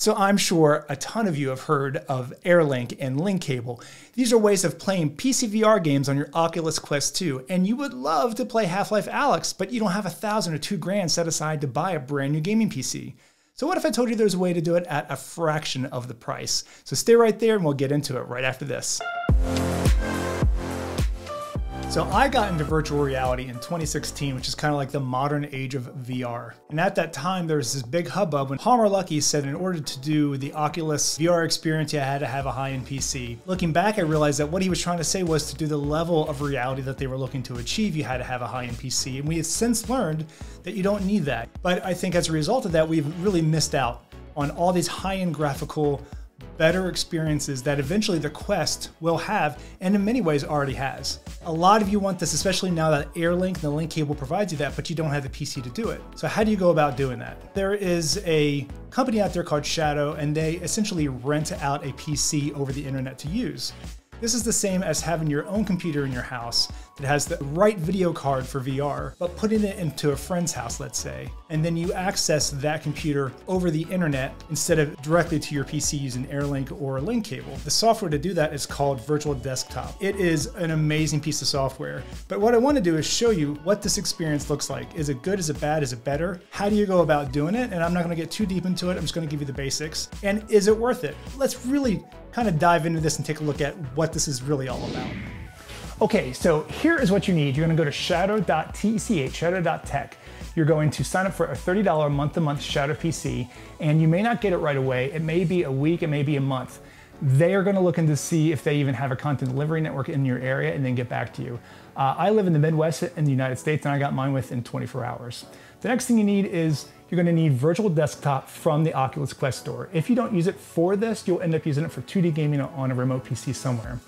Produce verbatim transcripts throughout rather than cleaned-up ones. So I'm sure a ton of you have heard of AirLink and Link Cable. These are ways of playing P C V R games on your Oculus Quest two, and you would love to play Half-Life: Alyx, but you don't have a thousand or two grand set aside to buy a brand new gaming P C. So what if I told you there's a way to do it at a fraction of the price? So stay right there and we'll get into it right after this. So I got into virtual reality in twenty sixteen, which is kind of like the modern age of V R. And at that time, there was this big hubbub when Palmer Luckey said in order to do the Oculus V R experience, you had to have a high-end P C. Looking back, I realized that what he was trying to say was to do the level of reality that they were looking to achieve, you had to have a high-end P C. And we have since learned that you don't need that. But I think as a result of that, we've really missed out on all these high-end graphical better experiences that eventually the Quest will have, and in many ways already has. A lot of you want this, especially now that AirLink and the Link Cable provides you that, but you don't have the P C to do it. So how do you go about doing that? There is a company out there called Shadow, and they essentially rent out a P C over the internet to use. This is the same as having your own computer in your house that has the right video card for V R, but putting it into a friend's house, let's say, and then you access that computer over the internet instead of directly to your P C using AirLink or Link Cable. The software to do that is called Virtual Desktop. It is an amazing piece of software, but what I want to do is show you what this experience looks like. Is it good? Is it bad? Is it better? How do you go about doing it? And I'm not going to get too deep into it. I'm just going to give you the basics. And is it worth it? Let's really kind of dive into this and take a look at what this is really all about. Okay, so here is what you need. You're gonna go to shadow dot tech, shadow dot tech. You're going to sign up for a thirty dollar month-to-month Shadow P C, and you may not get it right away. It may be a week, it may be a month. They are gonna look into see if they even have a content delivery network in your area and then get back to you. Uh, I live in the Midwest in the United States, and I got mine within twenty-four hours. The next thing you need is you're gonna need Virtual Desktop from the Oculus Quest Store. If you don't use it for this, you'll end up using it for two D gaming on a remote P C somewhere.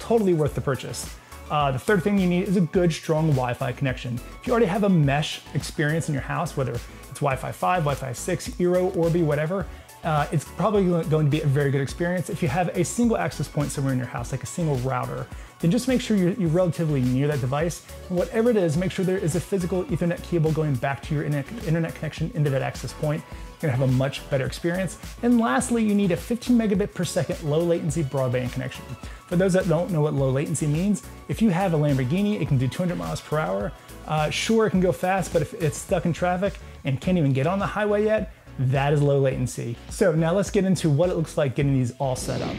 Totally worth the purchase. Uh, the third thing you need is a good, strong Wi-Fi connection. If you already have a mesh experience in your house, whether it's Wi-Fi five, Wi-Fi six, Eero, Orbi, whatever, uh, it's probably going to be a very good experience. If you have a single access point somewhere in your house, like a single router, then just make sure you're, you're relatively near that device. And whatever it is, make sure there is a physical Ethernet cable going back to your internet connection into that access point. You're gonna have a much better experience. And lastly, you need a fifteen megabit per second low latency broadband connection. For those that don't know what low latency means, if you have a Lamborghini, it can do two hundred miles per hour. Uh, sure, it can go fast, but if it's stuck in traffic and can't even get on the highway yet, that is low latency. So now let's get into what it looks like getting these all set up.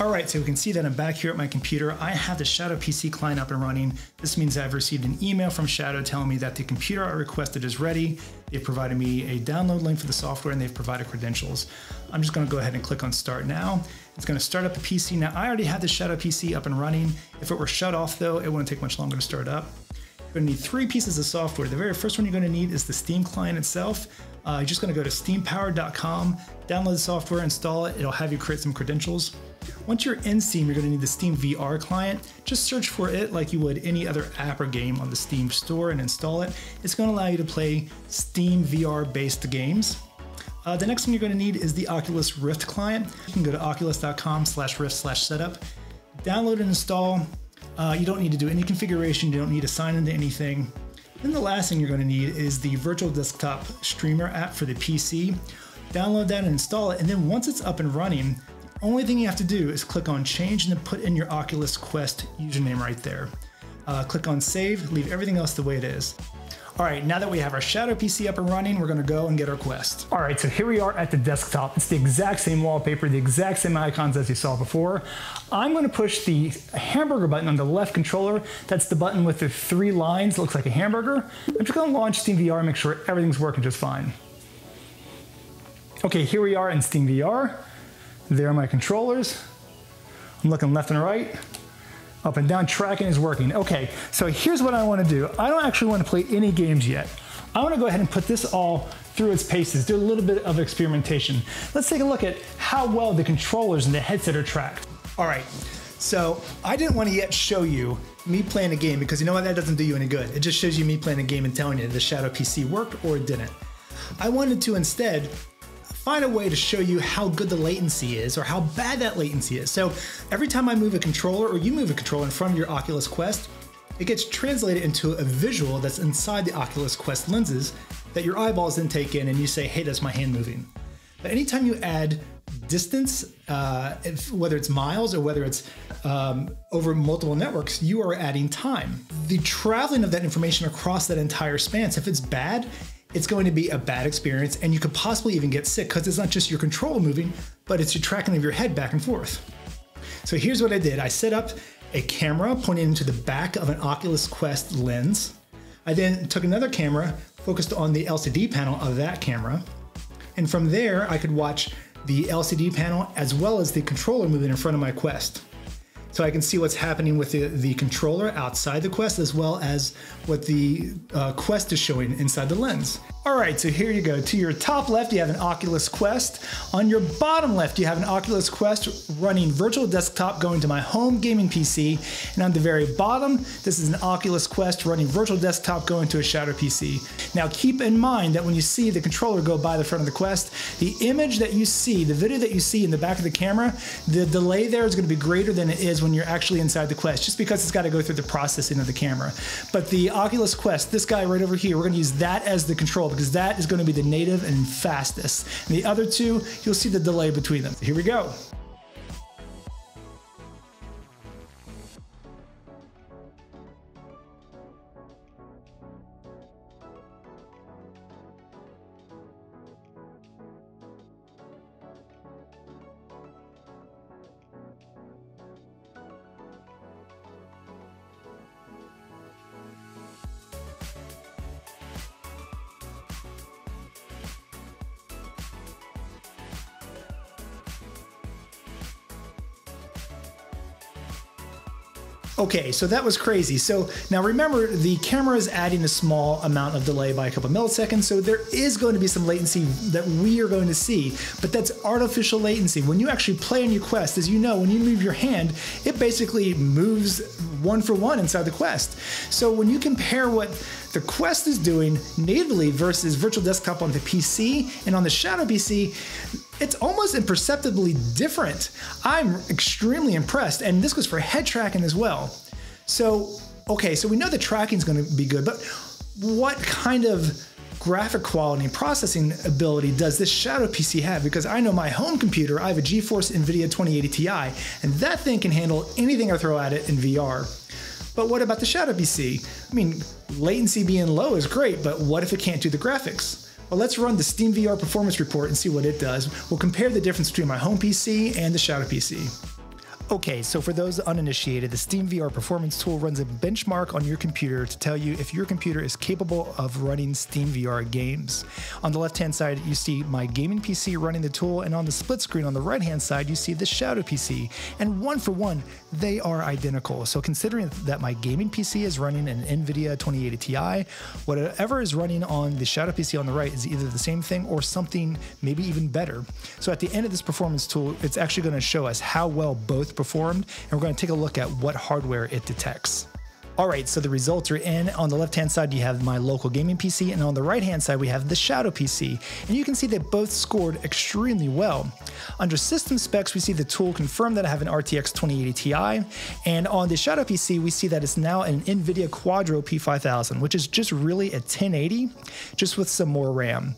All right, so we can see that I'm back here at my computer. I have the Shadow P C client up and running. This means I've received an email from Shadow telling me that the computer I requested is ready. They've provided me a download link for the software, and they've provided credentials. I'm just gonna go ahead and click on Start Now. It's gonna start up the P C. Now, I already have the Shadow P C up and running. If it were shut off though, it wouldn't take much longer to start up. You're gonna need three pieces of software. The very first one you're gonna need is the Steam client itself. Uh, you're just gonna go to steam power dot com, download the software, install it. It'll have you create some credentials. Once you're in Steam, you're gonna need the Steam V R client. Just search for it like you would any other app or game on the Steam store and install it. It's gonna allow you to play Steam V R-based games. Uh, the next thing you're gonna need is the Oculus Rift client. You can go to oculus dot com slash rift slash setup, download and install. Uh, you don't need to do any configuration. You don't need to sign into anything. Then the last thing you're going to need is the Virtual Desktop Streamer app for the P C. Download that and install it. And then once it's up and running, the only thing you have to do is click on Change and then put in your Oculus Quest username right there. Uh, click on Save, leave everything else the way it is. All right, now that we have our Shadow P C up and running, we're gonna go and get our Quest. All right, so here we are at the desktop. It's the exact same wallpaper, the exact same icons as you saw before. I'm gonna push the hamburger button on the left controller. That's the button with the three lines. It looks like a hamburger. I'm just gonna launch Steam V R and make sure everything's working just fine. Okay, here we are in Steam V R. There are my controllers. I'm looking left and right. Up and down, tracking is working. Okay, so here's what I wanna do. I don't actually wanna play any games yet. I wanna go ahead and put this all through its paces, do a little bit of experimentation. Let's take a look at how well the controllers and the headset are tracked. All right, so I didn't wanna yet show you me playing a game because you know what, that doesn't do you any good. It just shows you me playing a game and telling you the Shadow P C worked or it didn't. I wanted to instead find a way to show you how good the latency is or how bad that latency is. So every time I move a controller or you move a controller in front of your Oculus Quest, it gets translated into a visual that's inside the Oculus Quest lenses that your eyeballs then take in and you say, hey, that's my hand moving. But anytime you add distance, uh, if, whether it's miles or whether it's um, over multiple networks, you are adding time. The traveling of that information across that entire span, if it's bad, it's going to be a bad experience, and you could possibly even get sick because it's not just your controller moving, but it's your tracking of your head back and forth. So here's what I did. I set up a camera pointing into the back of an Oculus Quest lens. I then took another camera, focused on the L C D panel of that camera. And from there, I could watch the L C D panel as well as the controller moving in front of my Quest. So I can see what's happening with the, the controller outside the Quest, as well as what the uh, Quest is showing inside the lens. All right, so here you go. To your top left, you have an Oculus Quest. On your bottom left, you have an Oculus Quest running Virtual Desktop going to my home gaming P C. And on the very bottom, this is an Oculus Quest running Virtual Desktop going to a Shadow P C. Now keep in mind that when you see the controller go by the front of the Quest, the image that you see, the video that you see in the back of the camera, the delay there is gonna be greater than it is when you're actually inside the Quest, just because it's got to go through the processing of the camera. But the Oculus Quest, this guy right over here, we're going to use that as the control because that is going to be the native and fastest. And the other two, you'll see the delay between them. Here we go. Okay, so that was crazy. So now remember, the camera is adding a small amount of delay by a couple milliseconds, so there is going to be some latency that we are going to see, but that's artificial latency. When you actually play on your Quest, as you know, when you move your hand, it basically moves one for one inside the Quest. So when you compare what the Quest is doing natively versus Virtual Desktop on the P C and on the Shadow P C, it's almost imperceptibly different. I'm extremely impressed, and this goes for head tracking as well. So, okay, so we know the tracking is going to be good, but what kind of graphic quality and processing ability does this Shadow P C have? Because I know my home computer, I have a GeForce NVIDIA twenty eighty Ti, and that thing can handle anything I throw at it in V R. But what about the Shadow P C? I mean, latency being low is great, but what if it can't do the graphics? Well, let's run the Steam V R performance report and see what it does. We'll compare the difference between my home P C and the Shadow P C. Okay, so for those uninitiated, the Steam V R performance tool runs a benchmark on your computer to tell you if your computer is capable of running Steam V R games. On the left-hand side, you see my gaming P C running the tool, and on the split screen on the right-hand side, you see the Shadow P C. And one for one, they are identical. So considering that my gaming P C is running an NVIDIA twenty eighty Ti, whatever is running on the Shadow P C on the right is either the same thing or something maybe even better. So at the end of this performance tool, it's actually going to show us how well both performed, and we're going to take a look at what hardware it detects. All right, so the results are in. On the left-hand side, you have my local gaming P C, and on the right-hand side, we have the Shadow P C. And you can see they both scored extremely well. Under system specs, we see the tool confirmed that I have an R T X twenty eighty Ti, and on the Shadow P C, we see that it's now an NVIDIA Quadro P five thousand, which is just really a ten eighty, just with some more RAM.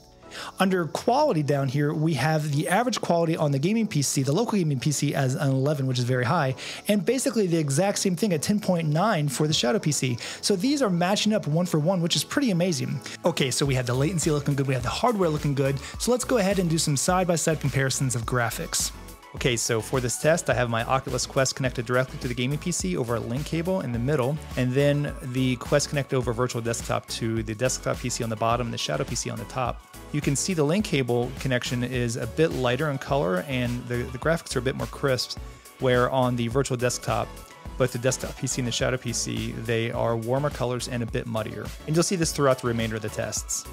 Under quality down here, we have the average quality on the gaming P C, the local gaming P C, as an eleven, which is very high, and basically the exact same thing at ten point nine for the Shadow P C. So these are matching up one for one, which is pretty amazing. Okay, so we have the latency looking good, we have the hardware looking good, so let's go ahead and do some side-by-side comparisons of graphics. Okay, so for this test, I have my Oculus Quest connected directly to the gaming P C over a link cable in the middle, and then the Quest connected over Virtual Desktop to the desktop P C on the bottom and the Shadow P C on the top. You can see the link cable connection is a bit lighter in color, and the, the graphics are a bit more crisp, where on the Virtual Desktop, both the desktop P C and the Shadow P C, they are warmer colors and a bit muddier. And you'll see this throughout the remainder of the tests.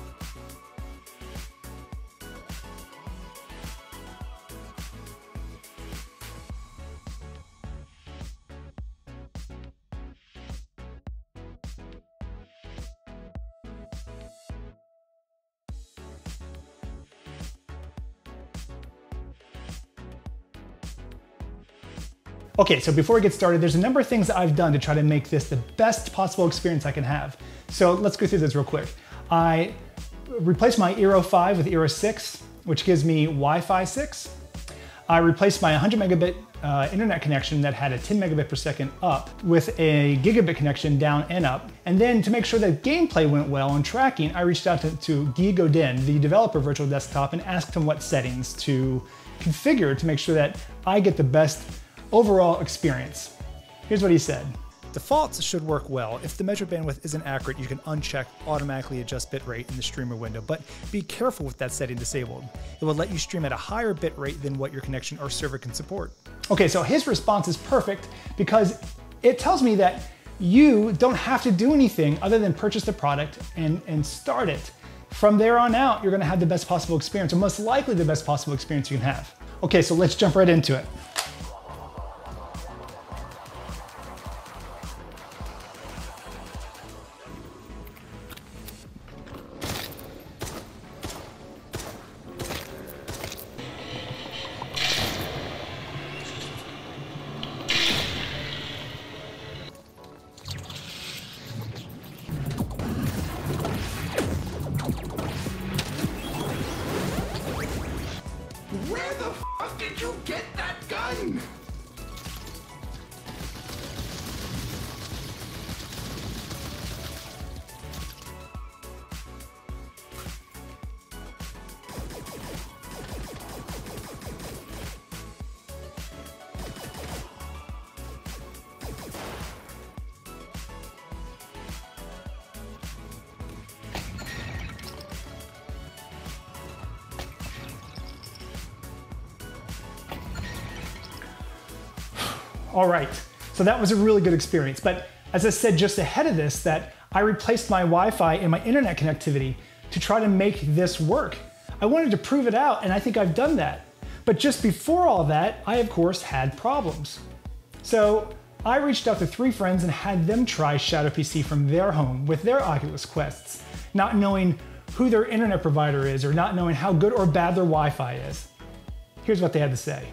Okay, so before we get started, there's a number of things I've done to try to make this the best possible experience I can have. So let's go through this real quick. I replaced my Eero five with Eero six. which gives me Wi-Fi six. I replaced my one hundred megabit uh, internet connection that had a ten megabit per second up with a gigabit connection down and up. And then to make sure that gameplay went well and tracking, I reached out to, to Guy Godin, the developer of Virtual Desktop, and asked him what settings to configure to make sure that I get the best overall experience. Here's what he said. Defaults should work well. If the measured bandwidth isn't accurate, you can uncheck automatically adjust bitrate in the streamer window, but be careful with that setting disabled. It will let you stream at a higher bitrate than what your connection or server can support. Okay, so his response is perfect because it tells me that you don't have to do anything other than purchase the product and, and start it. From there on out, you're gonna have the best possible experience, or most likely the best possible experience you can have. Okay, so let's jump right into it. All right, so that was a really good experience. But as I said just ahead of this, that I replaced my Wi-Fi and my internet connectivity to try to make this work. I wanted to prove it out, and I think I've done that. But just before all that, I of course had problems. So I reached out to three friends and had them try Shadow P C from their home with their Oculus Quests, not knowing who their internet provider is or not knowing how good or bad their Wi-Fi is. Here's what they had to say.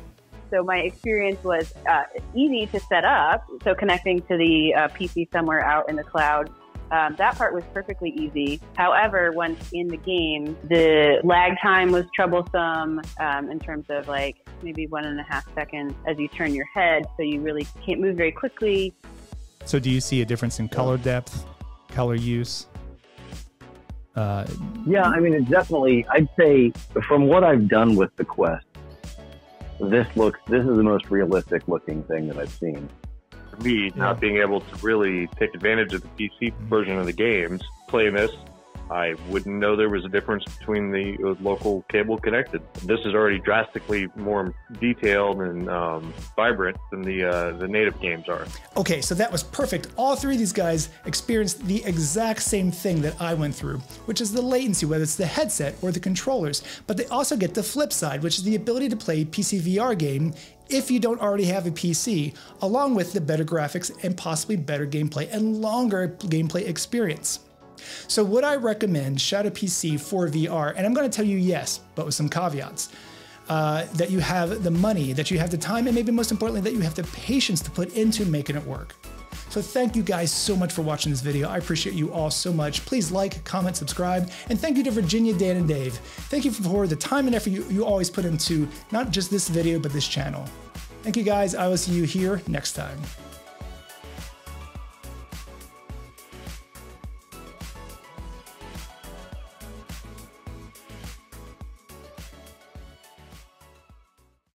So my experience was uh, easy to set up. So connecting to the uh, P C somewhere out in the cloud, um, that part was perfectly easy. However, once in the game, the lag time was troublesome um, in terms of like maybe one and a half seconds as you turn your head. So you really can't move very quickly. So do you see a difference in color depth, color use? Uh, yeah, I mean, it's definitely, I'd say from what I've done with the Quest, This looks, this is the most realistic looking thing that I've seen. For me, yeah. Not being able to really take advantage of the P C version of the games, playing this, I wouldn't know there was a difference between the local cable connected. This is already drastically more detailed and um, vibrant than the, uh, the native games are. Okay, so that was perfect. All three of these guys experienced the exact same thing that I went through, which is the latency, whether it's the headset or the controllers. But they also get the flip side, which is the ability to play P C V R game if you don't already have a P C, along with the better graphics and possibly better gameplay and longer gameplay experience. So would I recommend Shadow P C for V R? And I'm going to tell you yes, but with some caveats. Uh, that you have the money, that you have the time, and maybe most importantly, that you have the patience to put into making it work. So thank you guys so much for watching this video. I appreciate you all so much. Please like, comment, subscribe, and thank you to Virginia, Dan, and Dave. Thank you for the time and effort you, you always put into not just this video, but this channel. Thank you guys. I will see you here next time.